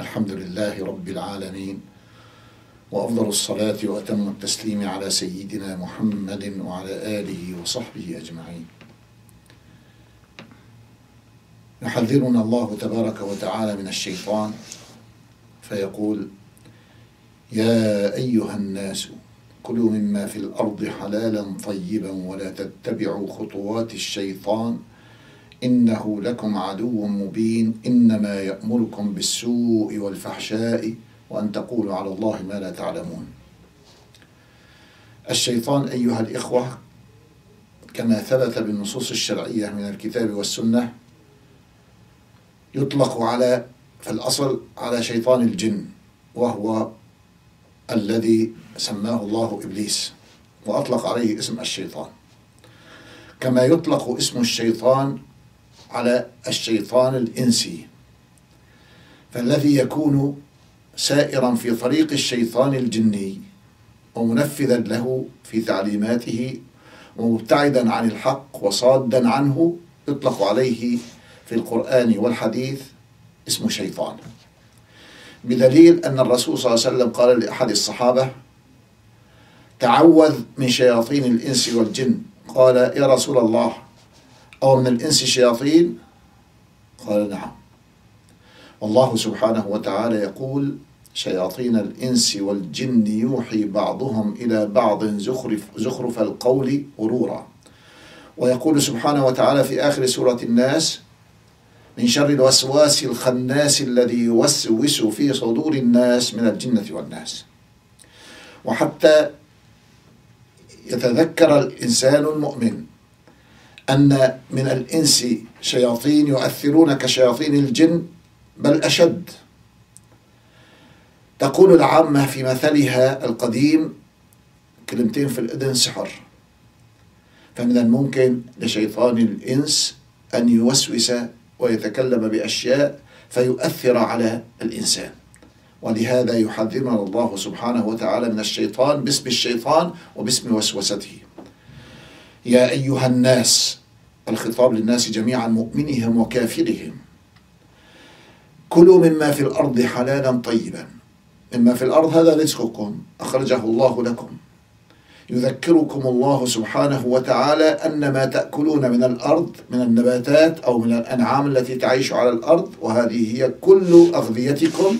الحمد لله رب العالمين، وأفضل الصلاة وأتم التسليم على سيدنا محمد وعلى آله وصحبه أجمعين. يحذرنا الله تبارك وتعالى من الشيطان فيقول: يا أيها الناس كلوا مما في الأرض حلالا طيبا ولا تتبعوا خطوات الشيطان إنه لكم عدو مبين إنما يأمركم بالسوء والفحشاء وأن تقولوا على الله ما لا تعلمون. الشيطان أيها الإخوة كما ثبت بالنصوص الشرعية من الكتاب والسنة يطلق في الأصل على شيطان الجن، وهو الذي سماه الله إبليس وأطلق عليه اسم الشيطان، كما يطلق اسم الشيطان على الشيطان الإنسي، فالذي يكون سائرا في طريق الشيطان الجني ومنفذا له في تعليماته ومبتعدا عن الحق وصادا عنه يطلق عليه في القرآن والحديث اسم شيطان، بدليل أن الرسول صلى الله عليه وسلم قال لأحد الصحابة: تعوذ من شياطين الإنس والجن. قال: يا رسول الله، أو من الإنس شياطين؟ قال: نعم. والله سبحانه وتعالى يقول: شياطين الإنس والجن يوحي بعضهم إلى بعض زخرف القول غرورا. ويقول سبحانه وتعالى في آخر سورة الناس: من شر الوسواس الخناس الذي يوسوس في صدور الناس من الجنة والناس. وحتى يتذكر الإنسان المؤمن أن من الإنس شياطين يؤثرون كشياطين الجن بل أشد. تقول العامة في مثلها القديم: كلمتين في الإذن سحر. فمن الممكن لشيطان الإنس أن يوسوس ويتكلم بأشياء فيؤثر على الإنسان، ولهذا يحذرنا الله سبحانه وتعالى من الشيطان باسم الشيطان وباسم وسوسته. يا أيها الناس، الخطاب للناس جميعا مؤمنهم وكافرهم. كلوا مما في الأرض حلالا طيبا. مما في الأرض هذا رزقكم أخرجه الله لكم. يذكركم الله سبحانه وتعالى أن ما تأكلون من الأرض من النباتات أو من الأنعام التي تعيش على الأرض، وهذه هي كل أغذيتكم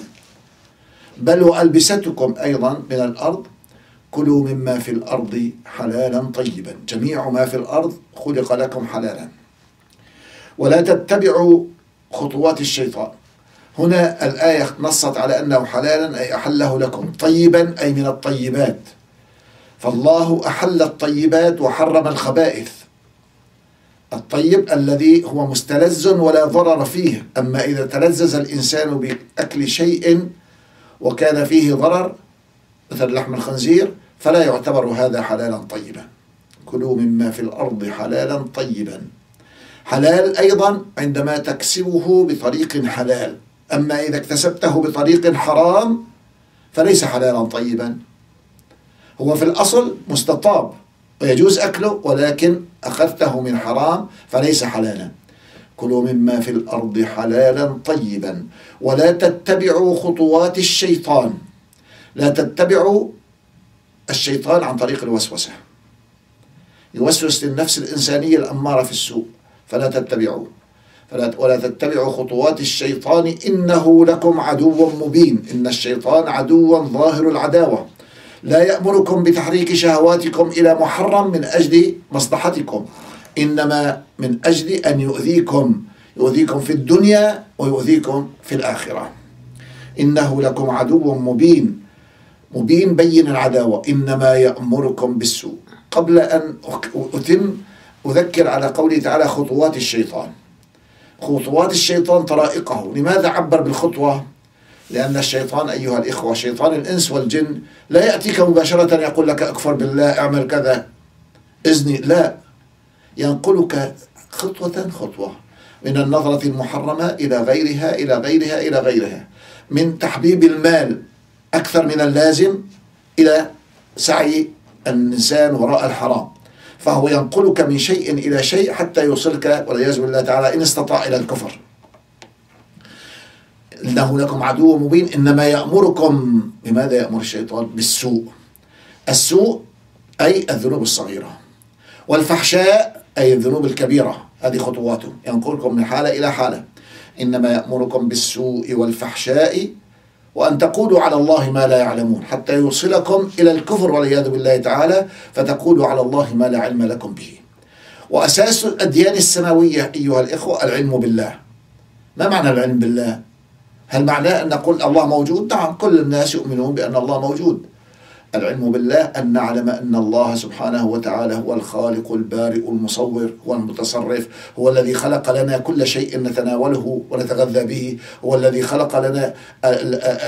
بل وألبستكم أيضا من الأرض. كلوا مما في الأرض حلالا طيبا. جميع ما في الأرض خلق لكم حلالا. ولا تتبعوا خطوات الشيطان. هنا الآية نصت على أنه حلالا أي أحله لكم، طيبا أي من الطيبات، فالله أحل الطيبات وحرم الخبائث. الطيب الذي هو مستلذ ولا ضرر فيه، أما إذا تلذذ الإنسان بأكل شيء وكان فيه ضرر مثل لحم الخنزير فلا يعتبر هذا حلالا طيبا. كلوا مما في الأرض حلالا طيبا. حلال أيضا عندما تكسبه بطريق حلال، أما إذا اكتسبته بطريق حرام فليس حلالا طيبا. هو في الأصل مستطاب ويجوز أكله، ولكن أخذته من حرام فليس حلالا. كلوا مما في الأرض حلالا طيبا ولا تتبعوا خطوات الشيطان. لا تتبعوا الشيطان عن طريق الوسوسة، يوسوس للنفس الإنسانية الأمارة في السوء، فلا تتبعوه. ولا تتبعوا خطوات الشيطان إنه لكم عدو مبين. إن الشيطان عدو ظاهر العداوة، لا يأمركم بتحريك شهواتكم إلى محرم من أجل مصلحتكم، إنما من أجل أن يؤذيكم في الدنيا ويؤذيكم في الآخرة. إنه لكم عدو مبين، مبين بين العداوة، إنما يأمركم بالسوء. قبل أن أتم أذكر على قوله تعالى: خطوات الشيطان. خطوات الشيطان طرائقه. لماذا عبر بالخطوة؟ لأن الشيطان أيها الإخوة، شيطان الإنس والجن، لا يأتيك مباشرة يقول لك أكفر بالله أعمل كذا إذني، لا، ينقلك خطوة خطوة من النظرة المحرمة إلى غيرها إلى غيرها إلى غيرها، من تحبيب المال أكثر من اللازم إلى سعي الإنسان وراء الحرام، فهو ينقلك من شيء إلى شيء حتى يوصلك والعياذ بالله تعالى إن استطاع إلى الكفر. إنه لكم عدو مبين، إنما يأمركم، بماذا يأمر الشيطان؟ بالسوء. السوء أي الذنوب الصغيرة، والفحشاء أي الذنوب الكبيرة، هذه خطواته، ينقلكم من حالة إلى حالة. إنما يأمركم بالسوء والفحشاء وأن تقولوا على الله ما لا يعلمون، حتى يوصلكم إلى الكفر والعياذ بالله تعالى، فتقولوا على الله ما لا علم لكم به. وأساس الأديان السماوية أيها الإخوة العلم بالله. ما معنى العلم بالله؟ هل معناه أن نقول الله موجود؟ نعم، كل الناس يؤمنون بأن الله موجود. العلم بالله أن نعلم أن الله سبحانه وتعالى هو الخالق البارئ المصور، هو المتصرف، هو الذي خلق لنا كل شيء نتناوله ونتغذى به، هو الذي خلق لنا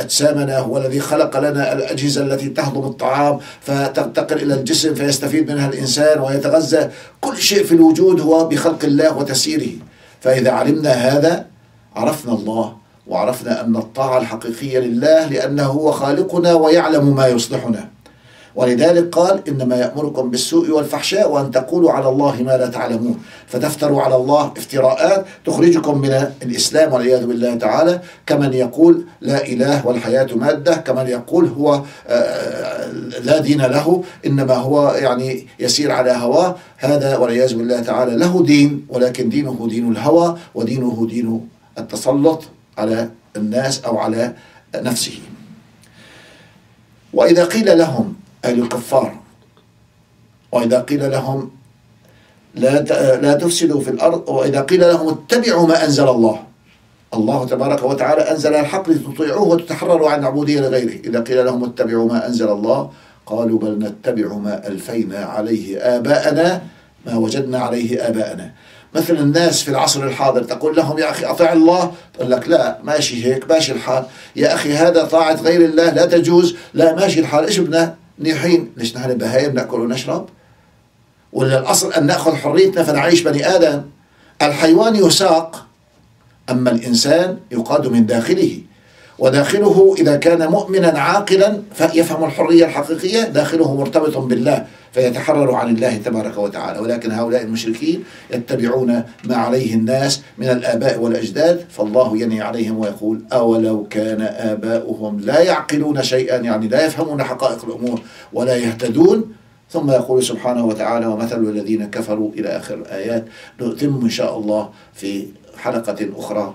أجسامنا، هو الذي خلق لنا الأجهزة التي تهضم الطعام فتنتقل إلى الجسم فيستفيد منها الإنسان ويتغذى. كل شيء في الوجود هو بخلق الله وتسييره. فإذا علمنا هذا عرفنا الله، وعرفنا أن الطاعة الحقيقية لله، لأنه هو خالقنا ويعلم ما يصلحنا. ولذلك قال إنما يأمركم بالسوء والفحشاء وأن تقولوا على الله ما لا تعلمون، فتفتروا على الله افتراءات تخرجكم من الإسلام والعياذ بالله تعالى، كمن يقول لا إله والحياة مادة، كمن يقول هو لا دين له، إنما هو يعني يسير على هواه. هذا والعياذ بالله تعالى له دين، ولكن دينه دين الهوى، ودينه دين التسلط على الناس أو على نفسه. وإذا قيل لهم أهل الكفار، وإذا قيل لهم لا تفسدوا في الأرض، وإذا قيل لهم اتبعوا ما أنزل الله تبارك وتعالى أنزل الحق لتطيعوه وتتحرروا عن عبودية لغيره، إذا قيل لهم اتبعوا ما أنزل الله قالوا بل نتبع ما ألفينا عليه آباءنا، ما وجدنا عليه آباءنا. مثل الناس في العصر الحاضر تقول لهم يا أخي أطيع الله، تقول لك لا ماشي هيك، ماشي الحال يا أخي، هذا طاعة غير الله لا تجوز، لا ماشي الحال، إيش بدنا نيحين؟ ليش نحن بهايم نأكل ونشرب؟ ولا الأصل أن نأخذ حريتنا فنعيش بني آدم؟ الحيوان يساق، أما الإنسان يقاد من داخله، وداخله إذا كان مؤمنا عاقلا فيفهم الحرية الحقيقية، داخله مرتبط بالله فيتحرر عن الله تبارك وتعالى. ولكن هؤلاء المشركين يتبعون ما عليه الناس من الآباء والأجداد، فالله ينهي عليهم ويقول أولو كان آباؤهم لا يعقلون شيئا، يعني لا يفهمون حقائق الأمور ولا يهتدون. ثم يقول سبحانه وتعالى ومثل الذين كفروا إلى آخر الآيات. نتم إن شاء الله في حلقة أخرى،